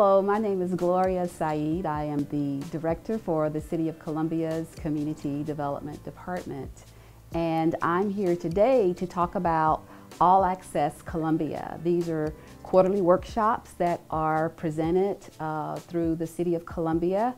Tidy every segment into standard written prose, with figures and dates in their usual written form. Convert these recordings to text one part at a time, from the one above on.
Hello, my name is Gloria Saeed. I am the director for the City of Columbia's Community Development Department. And I'm here today to talk about All Access Columbia. These are quarterly workshops that are presented through the City of Columbia.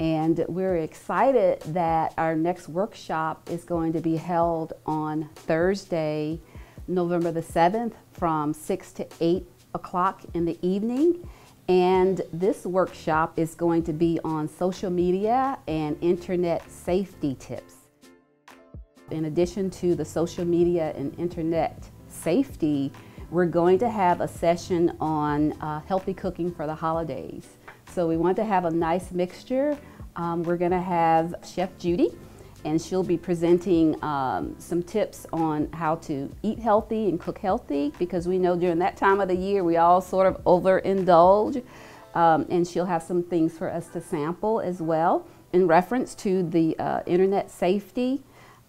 And we're excited that our next workshop is going to be held on Thursday, November the 7th from 6 to 8 o'clock in the evening. And this workshop is going to be on social media and internet safety tips. In addition to the social media and internet safety, we're going to have a session on healthy cooking for the holidays. So we want to have a nice mixture. We're going to have Chef Judy, and she'll be presenting some tips on how to eat healthy and cook healthy, because we know during that time of the year we all sort of overindulge, and she'll have some things for us to sample as well in reference to the internet safety.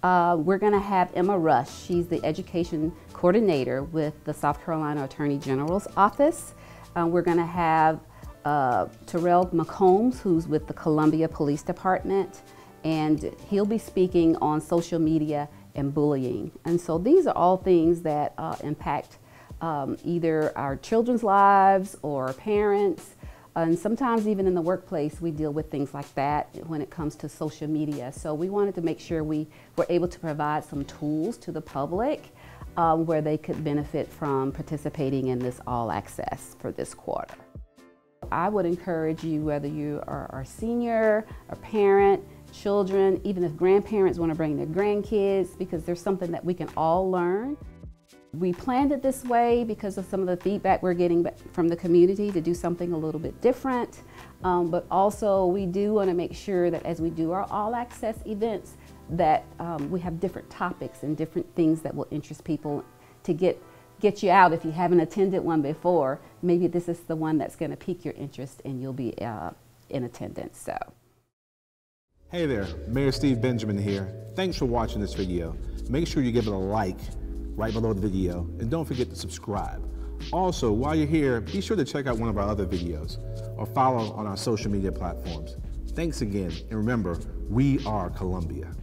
We're going to have Emma Rush. She's the education coordinator with the South Carolina Attorney General's Office. We're going to have Terrell McCombs, who's with the Columbia Police Department, and he'll be speaking on social media and bullying. And so these are all things that impact either our children's lives or our parents. And sometimes even in the workplace, we deal with things like that when it comes to social media. So we wanted to make sure we were able to provide some tools to the public where they could benefit from participating in this All Access for this quarter. I would encourage you, whether you are a senior, a parent, children, even if grandparents want to bring their grandkids, because there's something that we can all learn. We planned it this way because of some of the feedback we're getting from the community to do something a little bit different, but also we do want to make sure that as we do our All Access events that we have different topics and different things that will interest people to get you out. If you haven't attended one before, maybe this is the one that's going to pique your interest and you'll be in attendance. So. Hey there, Mayor Steve Benjamin here. Thanks for watching this video. Make sure you give it a like right below the video, and don't forget to subscribe. Also, while you're here, be sure to check out one of our other videos or follow on our social media platforms. Thanks again, and remember, we are Columbia.